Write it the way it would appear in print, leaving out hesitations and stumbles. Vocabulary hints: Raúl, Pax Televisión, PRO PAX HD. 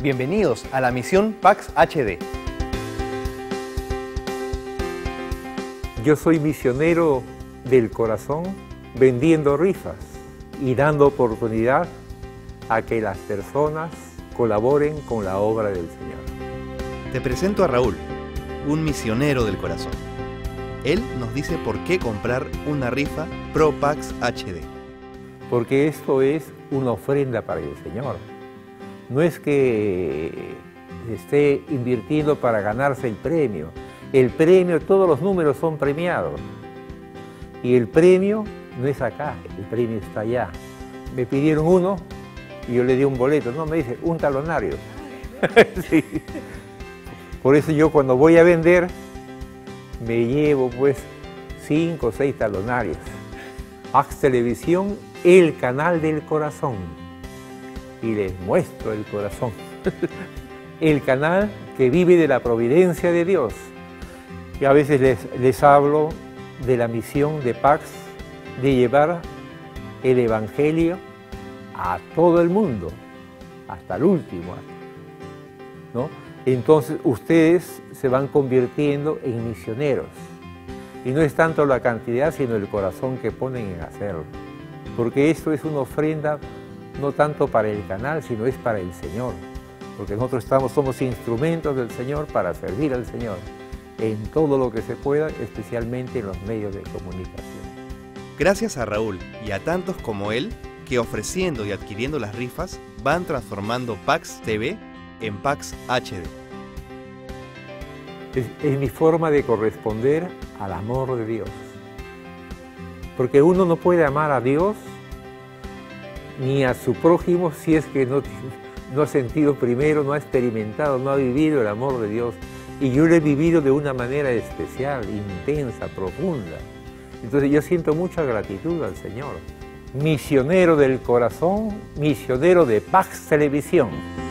Bienvenidos a la misión PAX HD. Yo soy misionero del corazón, vendiendo rifas y dando oportunidad a que las personas colaboren con la obra del Señor. Te presento a Raúl, un misionero del corazón. Él nos dice por qué comprar una rifa PRO PAX HD. Porque esto es una ofrenda para el Señor. No es que esté invirtiendo para ganarse el premio. El premio, todos los números son premiados. Y el premio no es acá, el premio está allá. Me pidieron uno y yo le di un boleto. No, me dice, un talonario. Sí. Por eso yo cuando voy a vender, me llevo pues 5 o 6 talonarios. Pax Televisión, el canal del corazón. Y les muestro el corazón. El canal que vive de la providencia de Dios. Y a veces les hablo de la misión de Pax, de llevar el Evangelio a todo el mundo, hasta el último, ¿no? Entonces ustedes se van convirtiendo en misioneros. Y no es tanto la cantidad, sino el corazón que ponen en hacerlo. Porque esto es una ofrenda no tanto para el canal, sino es para el Señor. Porque nosotros somos instrumentos del Señor para servir al Señor en todo lo que se pueda, especialmente en los medios de comunicación. Gracias a Raúl y a tantos como él, que ofreciendo y adquiriendo las rifas, van transformando Pax TV en Pax HD. Es mi forma de corresponder al amor de Dios. Porque uno no puede amar a Dios ni a su prójimo si es que no ha sentido primero, no ha experimentado, no ha vivido el amor de Dios. Y yo lo he vivido de una manera especial, intensa, profunda. Entonces yo siento mucha gratitud al Señor. Misionero del corazón, misionero de Pax Televisión.